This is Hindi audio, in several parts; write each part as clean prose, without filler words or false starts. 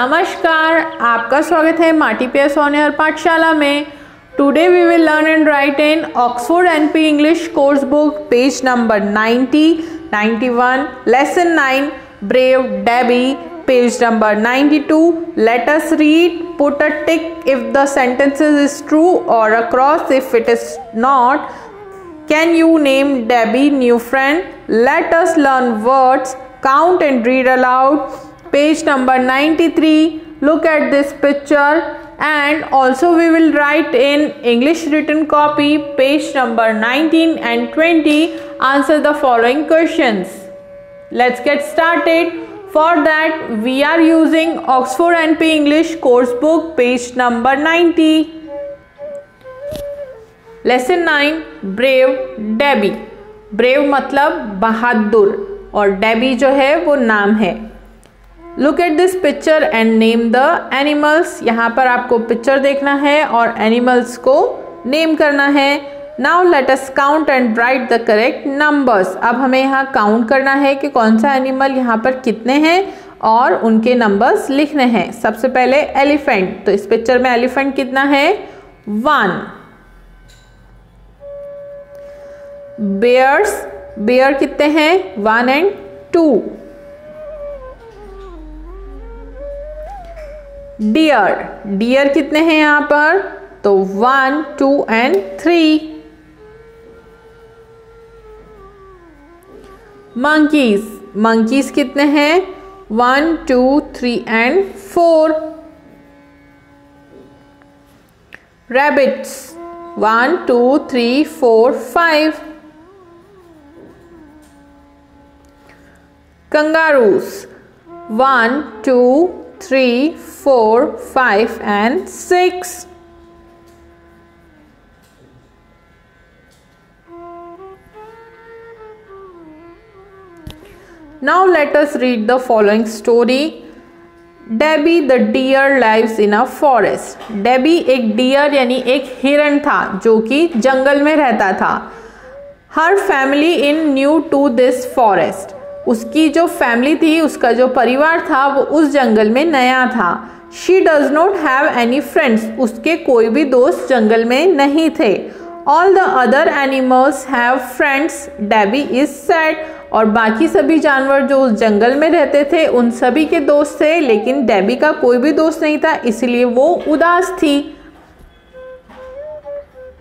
नमस्कार, आपका स्वागत है माटीपीएस ऑनर पाठशाला में। Today we will learn and write in Oxford NP English course book page number 90, 91, lesson 9 brave Debbie, page number 92। Let us read, put a tick if the sentences is true और a cross if it is not. Can you name Debbie new friend? Let us learn words, count and read aloud. Page number 93. Look at this picture, and also we will write in English written copy. Page number 19 and 20. Answer the following questions. Let's get started. For that, we are using Oxford NP English course book, page number 90, lesson 9. Brave Debbie. Brave मतलब बहादुर और Debbie जो है वो नाम है। Look at this picture and name the animals. यहाँ पर आपको पिक्चर देखना है और एनिमल्स को नेम करना है। Now let us count and write the correct numbers. अब हमें यहाँ काउंट करना है कि कौन सा एनिमल यहाँ पर कितने हैं और उनके नंबर्स लिखने हैं। सबसे पहले एलिफेंट, तो इस पिक्चर में एलिफेंट कितना है? 1। बियर्स, बियर कितने हैं? 1 एंड 2। डियर, डियर कितने हैं यहाँ पर? तो 1, 2 एंड 3। मंकीज, मंकीज कितने हैं? 1, 2, 3 and 4। Rabbits, 1, 2, 3, 4, 5। Kangaroos, 1, 2, 3, 4, 5 and 6. Now let us read the following story. Debbie the deer lives in a forest. Debbie एक deer यानी एक हिरण था जो कि जंगल में रहता था। Her family is new to this forest. उसकी जो फैमिली थी, उसका जो परिवार था, वो उस जंगल में नया था। She does not have any friends, उसके कोई भी दोस्त जंगल में नहीं थे। All the other animals have friends, Debbie is sad. और बाकी सभी जानवर जो उस जंगल में रहते थे उन सभी के दोस्त थे, लेकिन डेबी का कोई भी दोस्त नहीं था, इसलिए वो उदास थी।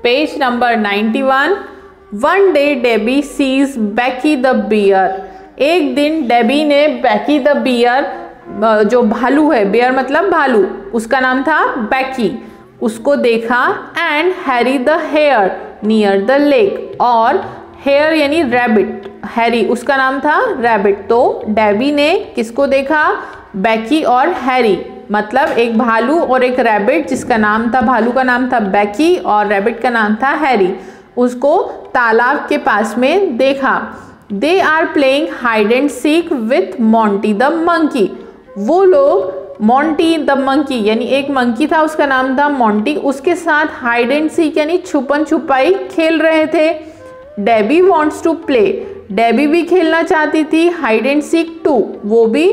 Page number 91। One day Debbie sees Becky the bear. एक दिन डेबी ने बेकी द बियर, जो भालू है, बियर मतलब भालू, उसका नाम था बेकी, उसको देखा। And Harry the hare near the lake. और हेयर यानी रैबिट, हैरी उसका नाम था रैबिट। तो डेबी ने किसको देखा? बेकी और हैरी, मतलब एक भालू और एक रैबिट, जिसका नाम था, भालू का नाम था बेकी और रैबिट का नाम था हैरी, उसको तालाब के पास में देखा। They are playing hide and seek with Monty the monkey. वो लोग Monty the monkey यानी एक मंकी था, उसका नाम था Monty, उसके साथ hide and seek यानी छुपन छुपाई खेल रहे थे। Debbie wants to play. Debbie भी खेलना चाहती थी hide and seek too. वो भी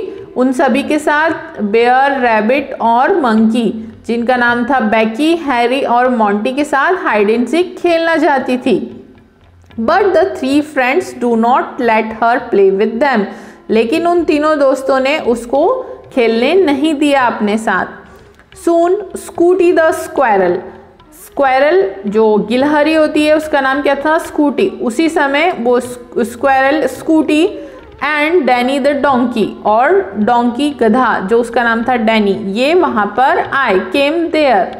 उन सभी के साथ, bear, rabbit और monkey, जिनका नाम था Becky, Harry और Monty, के साथ hide and seek खेलना चाहती थी। But the three friends do not let her play with them. लेकिन उन तीनों दोस्तों ने उसको खेलने नहीं दिया अपने साथ। Soon Scooty the squirrel, squirrel जो गिलहरी होती है उसका नाम क्या था? स्कूटी। उसी समय वो squirrel Scooty and Danny the donkey, और डोंकी गधा जो उसका नाम था डैनी, ये वहाँ पर आए, came there.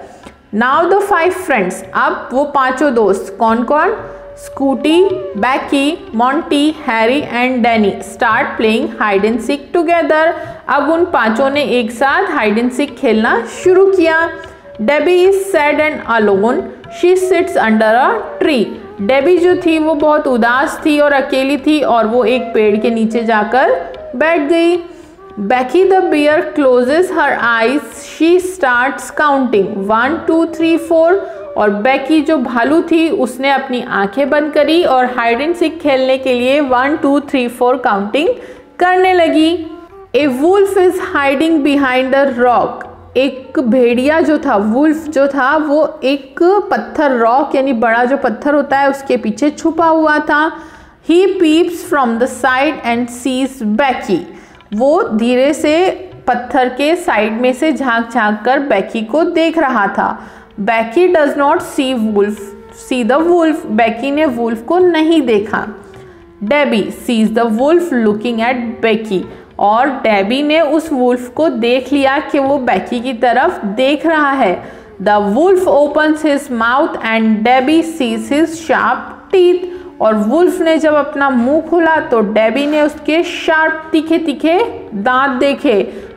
Now the 5 friends, अब वो पाँचों दोस्त कौन कौन? Scooty, Becky, Monty, Harry and Danny start playing hide and seek together. अब उन पाँचों ने एक साथ hide and seek खेलना शुरू किया. Debbie is sad and alone. She sits under a tree. Debbie जो थी वो बहुत उदास थी और अकेली थी और वो एक पेड़ के नीचे जाकर बैठ गई. Becky the bear closes her eyes. She starts counting 1 2 3 4 और बेकी जो भालू थी उसने अपनी आंखें बंद करी और हाइड एंड सीक खेलने के लिए 1 2 3 4 काउंटिंग करने लगी. A wolf is hiding behind a rock. एक भेड़िया जो था, वुल्फ जो था, वो एक पत्थर, रॉक यानी बड़ा जो पत्थर होता है, उसके पीछे छुपा हुआ था. He peeps from the side and sees Becky. वो धीरे से पत्थर के साइड में से झाँक झाँक कर बेकी को देख रहा था. Becky does not see the wolf. Becky ने वुल्फ को नहीं देखा. Debbie sees the wolf looking at Becky. और डेबी ने उस वुल्फ को देख लिया कि वो बेकी की तरफ देख रहा है. The wolf opens his mouth and Debbie sees his sharp teeth. और वुल्फ ने जब अपना मुंह खोला तो डेबी ने उसके शार्प तीखे तीखे दांत देखे.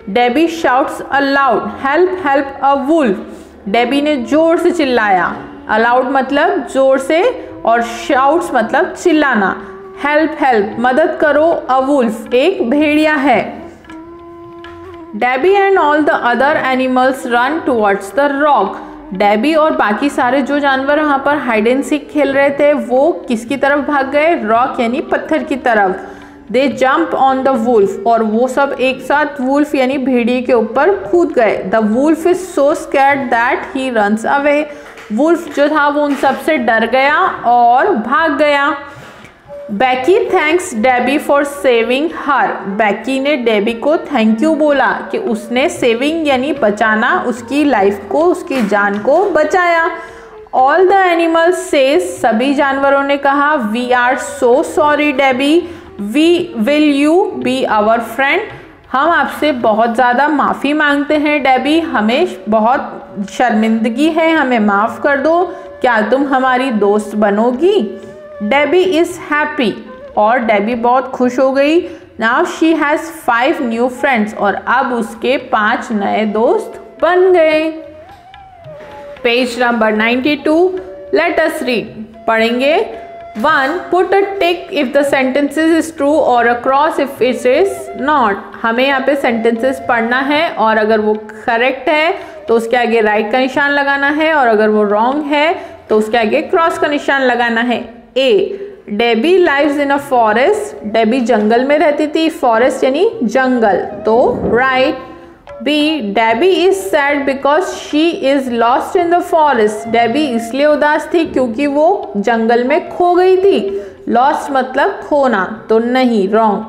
Debbie shouts aloud help help a wolf. Debbie ने जोर से चिल्लाया. अलाउड मतलब जोर से और शाउट्स मतलब चिल्लाना. हेल्प हेल्प मदद करो, अ वुल्फ एक भेड़िया है. Debbie and all the other animals run towards the rock. Debbie और बाकी सारे जो जानवर वहाँ पर हाइड एंड सीक खेल रहे थे वो किसकी तरफ भाग गए? रॉक यानी पत्थर की तरफ. They jump on the wolf. और वो सब एक साथ वुल्फ यानी भेड़िए के ऊपर कूद गए. The wolf is so scared that he runs away. Wolf जो था वो उन सब से डर गया और भाग गया. Becky thanks Debbie for saving her. Becky ने डेबी को थैंक यू बोला कि उसने सेविंग यानी बचाना, उसकी लाइफ को, उसकी जान को बचाया. ऑल द एनिमल्स से सभी जानवरों ने कहा. We are so sorry Debbie. We will you be our friend. हम आपसे बहुत ज़्यादा माफ़ी मांगते हैं डेबी, हमें बहुत शर्मिंदगी है, हमें माफ़ कर दो. क्या तुम हमारी दोस्त बनोगी? Debbie is happy. और डेबी बहुत खुश हो गई. Now she has 5 new friends. और अब उसके 5 नए दोस्त बन गए. Page number 92. Let us read. पढ़ेंगे. 1. Put a tick if the sentences is true or a cross if it is not. हमें यहाँ पे sentences पढ़ना है और अगर वो correct है तो उसके आगे right का निशान लगाना है और अगर वो wrong है तो उसके आगे cross का निशान लगाना है. A. Debbie lives in a forest. Debbie जंगल में रहती थी. Forest यानी जंगल, तो right. B. Debbie is sad because she is lost in the forest. Debbie इसलिए उदास थी क्योंकि वो जंगल में खो गई थी. Lost मतलब खोना, तो नहीं, wrong.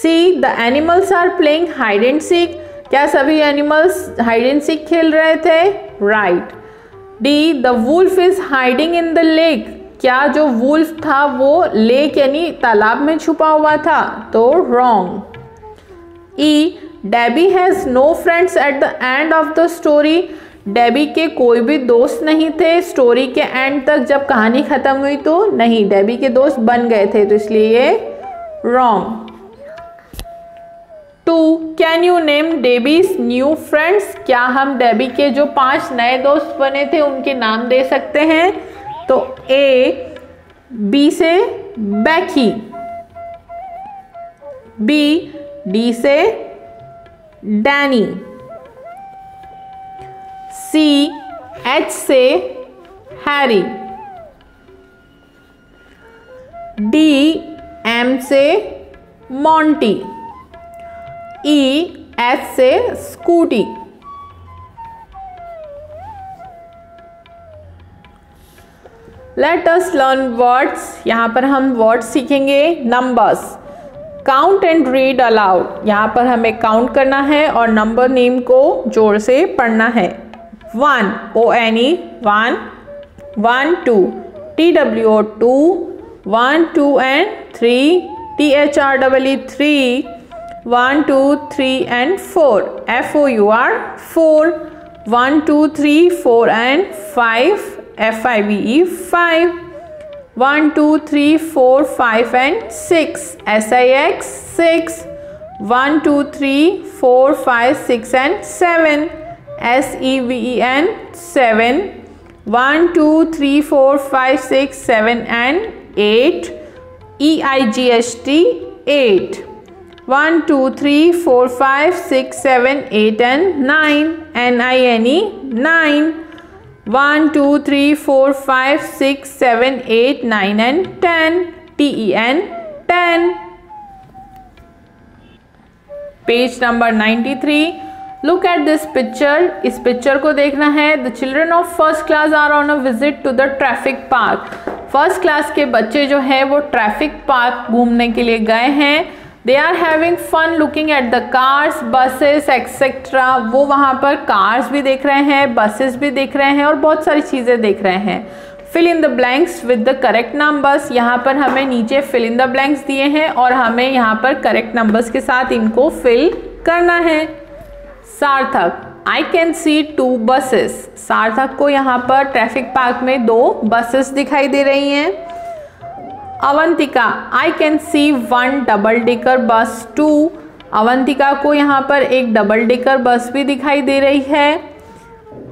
C. The animals are playing hide and seek. क्या सभी animals hide and seek खेल रहे थे? Right. D. The wolf is hiding in the lake. क्या जो wolf था वो lake यानी तालाब में छुपा हुआ था, तो wrong. E. Debbie has no friends at the end of the story. Debbie के कोई भी दोस्त नहीं थे स्टोरी के एंड तक. जब कहानी ख़त्म हुई तो नहीं, डेबी के दोस्त बन गए थे, तो इसलिए ये wrong. 2. Can you name Debbie's new friends. क्या हम डेबी के जो 5 नए दोस्त बने थे उनके नाम दे सकते हैं? तो ए, बी से बेकी, बी, डी से डैनी, सी, एच से हैरी, डी, एम से मॉन्टी, ई, एस से Scooty. Let us learn words. यहाँ पर हम वर्ड्स सीखेंगे. Numbers. Count and read aloud. यहाँ पर हमें काउंट करना है और नंबर नेम को जोर से पढ़ना है. 1, ONE, 1, 1, 2, TWO, 2, 1, 2 and 3, THREE, 3, 1, 2, 3 and 4, FOUR, 4, 1, 2, 3, 4 and 5, FIVE, 5. One two three four five and six, SIX 6, 1 2 3 4 5 6 and 7, SEVEN 7, 1 2 3 4 5 6 7 and 8, EIGHT 8, 1 2 3 4 5 6 7 8 and 9, NINE 9, 1 2 3 4 5 6 7 8 9 and 10, TEN 10. Page number 93. Look at this picture, इस पिक्चर को देखना है. The children of first class are on a visit to the traffic park. First class के बच्चे जो है वो ट्रैफिक पार्क घूमने के लिए गए हैं. They are having fun looking at the cars, buses etcetera. वो वहाँ पर कार्स भी देख रहे हैं, बसेस भी देख रहे हैं और बहुत सारी चीज़ें देख रहे हैं. Fill in the blanks with the correct numbers. यहाँ पर हमें नीचे फिल इन द ब्लैंक्स दिए हैं और हमें यहाँ पर करेक्ट नंबर्स के साथ इनको फिल करना है. Sarthak, I can C 2 buses. Sarthak को यहाँ पर ट्रैफिक पार्क में 2 बसेस दिखाई दे रही हैं. Avantika, I can see 1 double decker bus 2. Avantika को यहाँ पर एक डबल डेकर बस भी दिखाई दे रही है.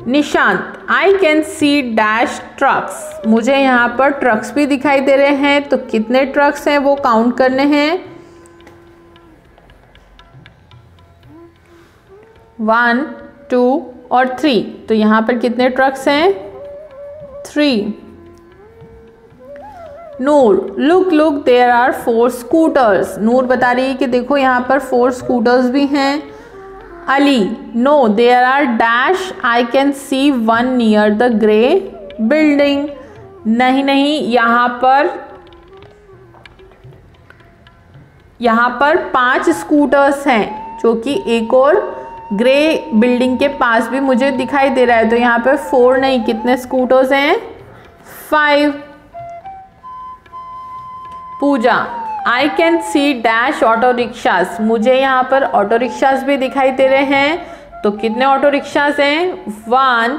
Nishant, I can see dash trucks. मुझे यहाँ पर ट्रक्स भी दिखाई दे रहे हैं, तो कितने ट्रक्स हैं वो काउंट करने हैं. 1 2 और 3. तो यहाँ पर कितने ट्रक्स हैं? 3. Noor, look look there are 4 scooters. Noor बता रही है कि देखो यहाँ पर 4 स्कूटर्स भी हैं. Ali, no there are dash, I can see 1 near the grey building. नहीं, यहाँ पर 5 स्कूटर्स हैं, जो कि एक और ग्रे बिल्डिंग के पास भी मुझे दिखाई दे रहा है. तो यहाँ पर 4 नहीं, कितने स्कूटर्स हैं? 5. Pooja, I can see dash auto rickshaws. मुझे यहाँ पर ऑटो रिक्शाज भी दिखाई दे रहे हैं, तो कितने ऑटो रिक्शाज हैं? 1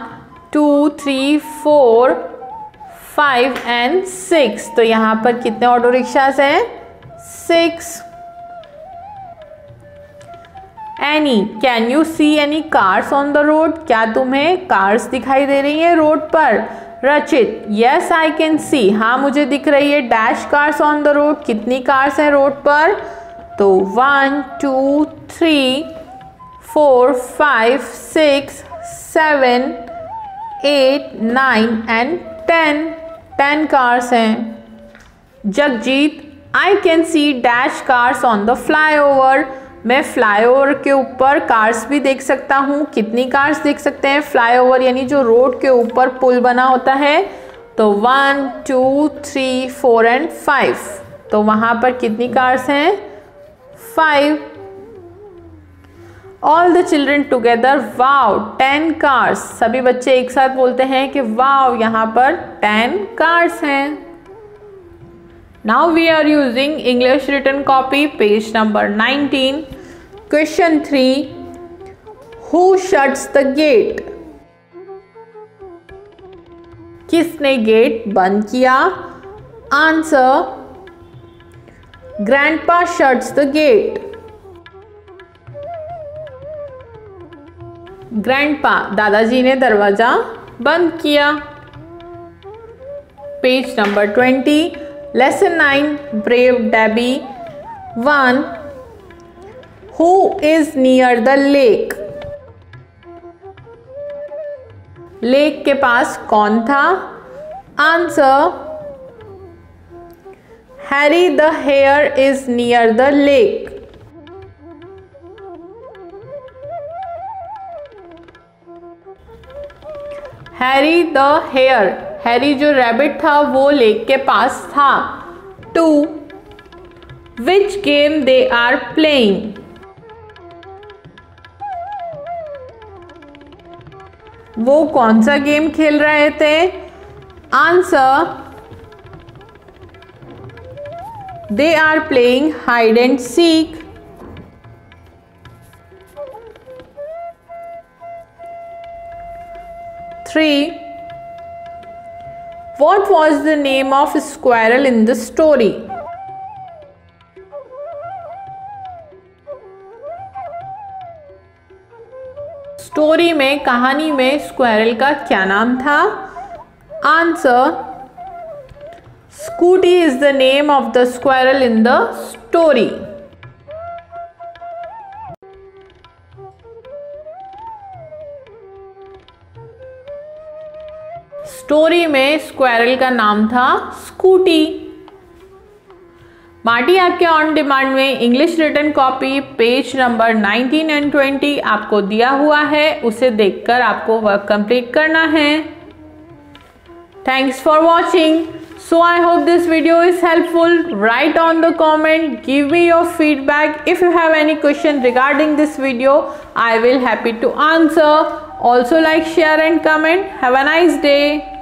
2 3 4 5 एंड 6. तो यहाँ पर कितने ऑटो रिक्शाज हैं? 6. Annie, can you see any cars on the road. क्या तुम्हें कार्स दिखाई दे रही हैं रोड पर? रचित, यस आई कैन सी. हाँ, मुझे दिख रही है dash cars on the road. कितनी कार्स हैं रोड पर? तो 1 2 3 4 5 6 7 8 9 एंड 10. 10 कार्स हैं. Jagjit, I can see dash cars on the flyover. मैं फ्लाईओवर के ऊपर कार्स भी देख सकता हूँ. कितनी कार्स देख सकते हैं? फ्लाईओवर यानी जो रोड के ऊपर पुल बना होता है. तो 1 2 3 4 एंड 5. तो वहाँ पर कितनी कार्स हैं? 5. All the children together, wow 10 cars. सभी बच्चे एक साथ बोलते हैं कि वाव, यहाँ पर 10 कार्स हैं. Now we are using English written copy, page number 19. Question 3. Who shuts the gate? किसने गेट बंद किया? Answer. Grandpa shuts the gate. Grandpa, दादाजी ने दरवाजा बंद किया. Page number 20. Lesson 9, Brave Debbie. 1. Who is near the lake? Lake के पास कौन था? Answer. Harry the hare is near the lake. Harry the hare. Harry जो रैबिट था वो लेक के पास था. 2. Which game they are playing? वो कौन सा गेम खेल रहे थे? Answer. They are playing hide and seek. What was the name of a squirrel in the story? Story में, कहानी में स्क्वायरल का क्या नाम था? Answer, Scooty is the name of the squirrel in the story. Story में स्क्वायरल का नाम था स्कूटी। मार्टी आपके ऑन डिमांड में English written copy page number 19 and 20 आपको दिया हुआ है, उसे देखकर आपको वर्क कंप्लीट करना है। Thanks for watching. So I hope this video is helpful. Write on the comment, give me your feedback. If you have any question regarding this video, I will happy to answer. Also like, share and comment. Have a nice day.